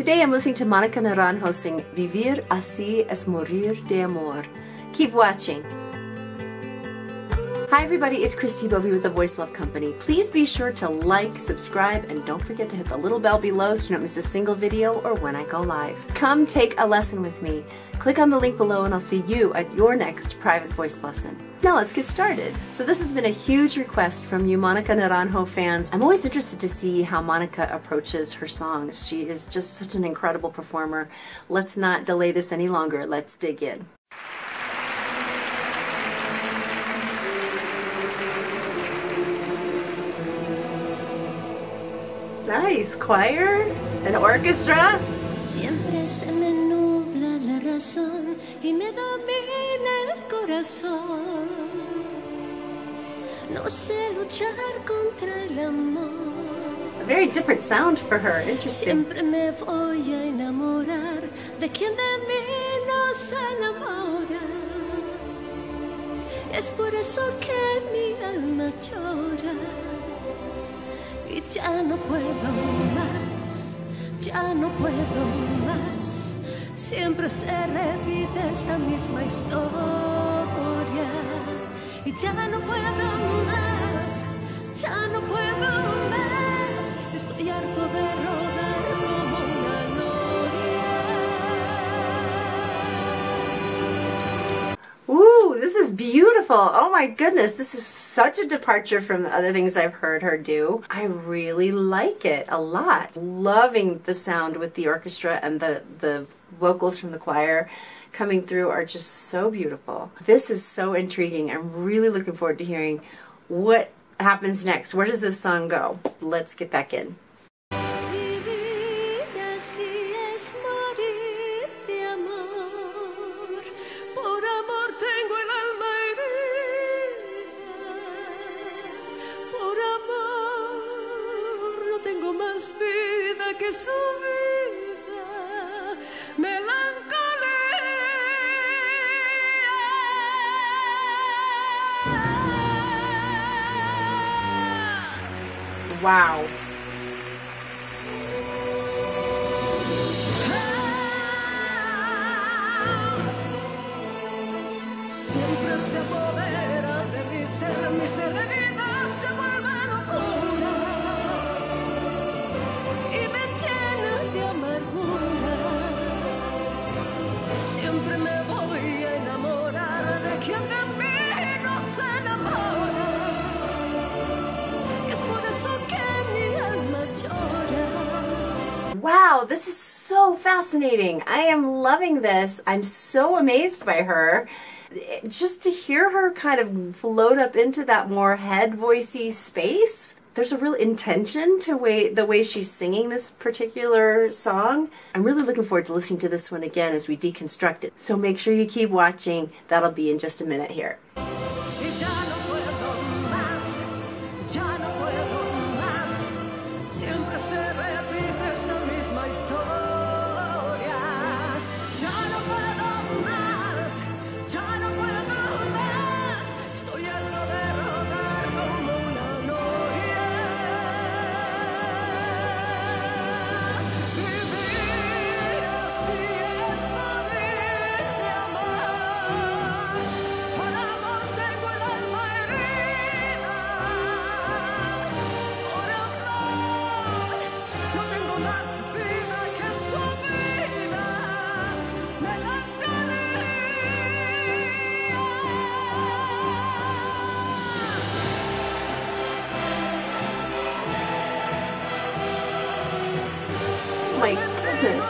Today I'm listening to Monica Naranjo sing Vivir Así Es Morir de Amor. Keep watching. Hi everybody, it's Christi Bovee with The Voice Love Co. Please be sure to like, subscribe, and don't forget to hit the little bell below so you don't miss a single video or when I go live. Come take a lesson with me. Click on the link below and I'll see you at your next private voice lesson. Now let's get started. So this has been a huge request from you Monica Naranjo fans. I'm always interested to see how Monica approaches her songs. She is just such an incredible performer. Let's not delay this any longer. Let's dig in. Nice, choir, an orchestra. Siempre se me nubla la razón y me domina el corazón. No sé luchar contra el amor. A very different sound for her, interesting. Siempre me voy a enamorar de quien de mí no se enamora. Es por eso que mi alma llora. Y ya no puedo más, ya no puedo más. Siempre se repite esta misma historia. Y ya no puedo más, ya no puedo más. Estoy harto de rodar como una noria. Ooh, this is beautiful. Oh my goodness, this is such a departure from the other things I've heard her do. I really like it a lot. Loving the sound with the orchestra and the vocals from the choir coming through are just so beautiful. This is so intriguing. I'm really looking forward to hearing what happens next. Where does this song go? Let's get back in. Vida que su vida, melancolía. Wow. Siempre se apodera de mi ser herido, se vuelve locura. Siempre me voy a enamorar de quien de mí no se enamora. Es por eso que mi alma llora. Wow, this is so fascinating. I am loving this. I'm so amazed by her. Just to hear her kind of float up into that more head voicey space. There's a real intention to the way she's singing this particular song. I'm really looking forward to listening to this one again as we deconstruct it. So make sure you keep watching. That'll be in just a minute here. My goodness.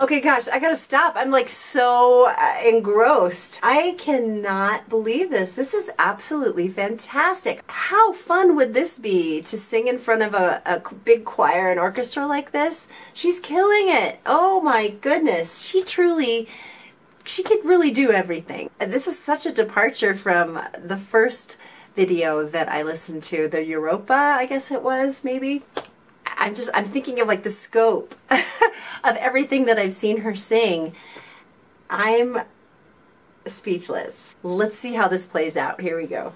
Okay, gosh, I gotta stop. I'm like so engrossed. I cannot believe this. This is absolutely fantastic. How fun would this be to sing in front of a big choir and orchestra like this? She's killing it. Oh my goodness. She could really do everything. This is such a departure from the first video that I listened to, the Europa, I guess it was, maybe. I'm thinking of like the scope of everything that I've seen her sing. I'm speechless. Let's see how this plays out. Here we go.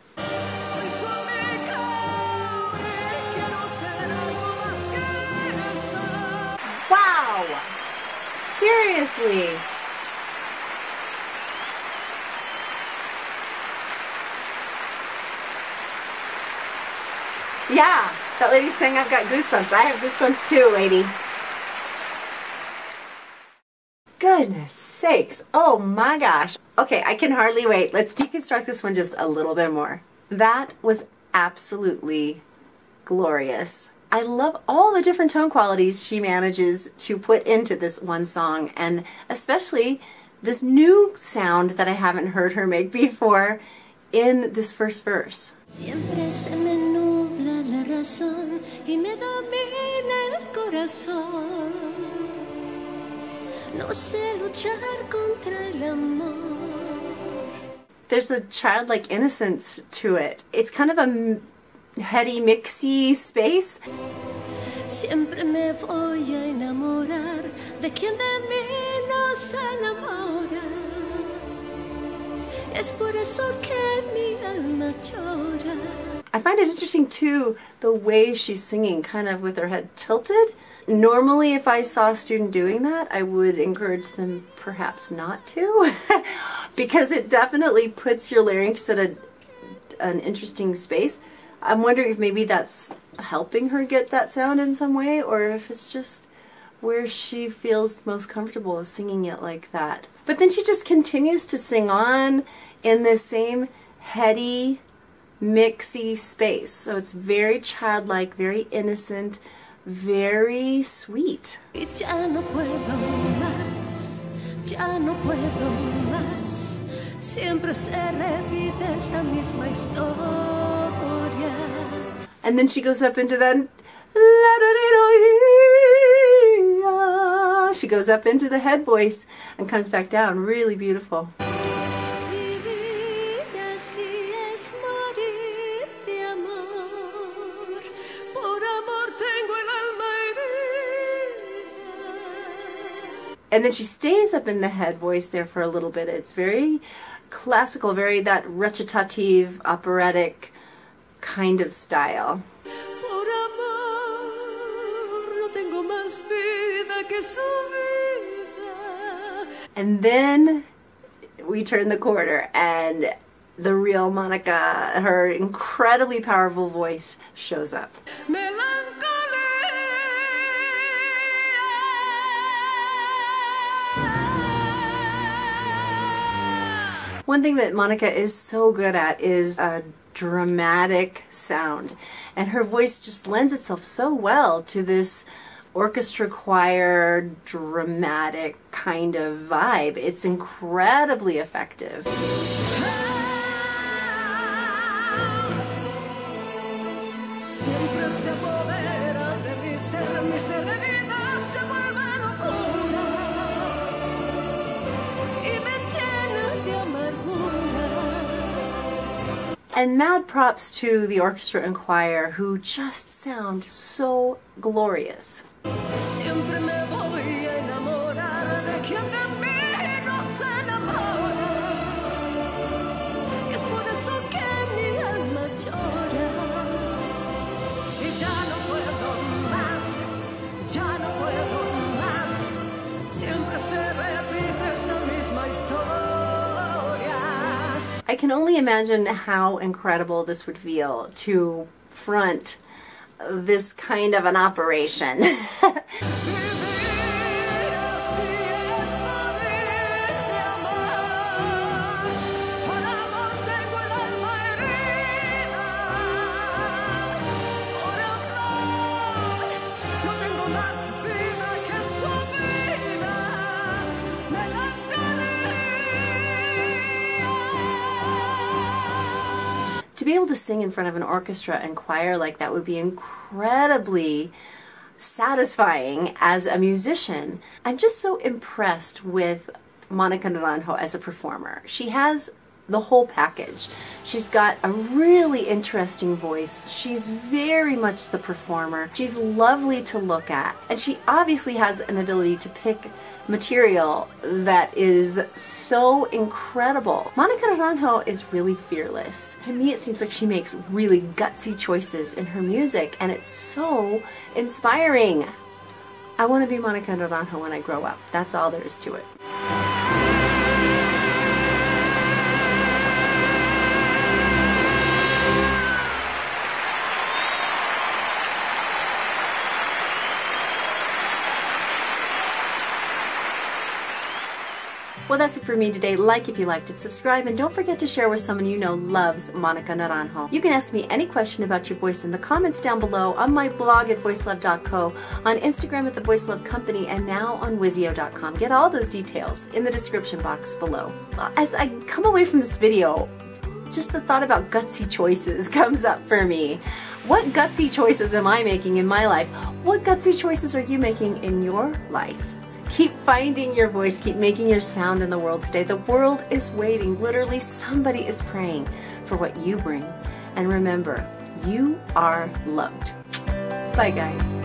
seriously. Yeah, that lady's saying I've got goosebumps. I have goosebumps too, lady. Goodness sakes. Oh my gosh. Okay, I can hardly wait. Let's deconstruct this one just a little bit more. That was absolutely glorious. I love all the different tone qualities she manages to put into this one song, and especially this new sound that I haven't heard her make before in this first verse. Siempre se me nubla la razón y me domina el corazón. No sé luchar contra el amor. There's a childlike innocence to it. It's kind of a heady, mixy space. Siempre me voy a enamorar de quien de mí no se enamora. Es por eso que mi alma llora. I find it interesting too, the way she's singing, kind of with her head tilted. Normally if I saw a student doing that, I would encourage them perhaps not to, because it definitely puts your larynx at an interesting space. I'm wondering if maybe that's helping her get that sound in some way, or if it's just where she feels most comfortable singing it like that. But then she just continues to sing on in this same heady, mixy space. So it's very childlike, very innocent, very sweet. Ya no puedo más, ya no puedo más. Siempre se repite esta misma historia. And then she goes up into that, she goes up into the head voice and comes back down. Really beautiful. Vivir así es morir de amor. Por amor tengo el alma herida. And then she stays up in the head voice there for a little bit. It's very classical, very that recitative, operatic kind of style. And then we turn the corner and the real Monica, her incredibly powerful voice, shows up. One thing that Monica is so good at is a dramatic sound, and her voice just lends itself so well to this orchestra choir dramatic kind of vibe. It's incredibly effective. And mad props to the orchestra and choir, who just sound so glorious. I can only imagine how incredible this would feel to front this kind of an operation. To be able to sing in front of an orchestra and choir like that would be incredibly satisfying as a musician. I'm just so impressed with Monica Naranjo as a performer. She has the whole package. She's got a really interesting voice. She's very much the performer. She's lovely to look at. And she obviously has an ability to pick material that is so incredible. Monica Naranjo is really fearless. To me, it seems like she makes really gutsy choices in her music, and it's so inspiring. I want to be Monica Naranjo when I grow up. That's all there is to it. Well, that's it for me today. Like if you liked it, subscribe, and don't forget to share with someone you know loves Monica Naranjo. You can ask me any question about your voice in the comments down below, on my blog at voicelove.co, on Instagram at The Voice Love Company, and now on Wizio.com. Get all those details in the description box below. As I come away from this video, just the thought about gutsy choices comes up for me. What gutsy choices am I making in my life? What gutsy choices are you making in your life? Keep finding your voice, keep making your sound in the world today. The world is waiting. Literally, somebody is praying for what you bring. And remember, you are loved. Bye, guys.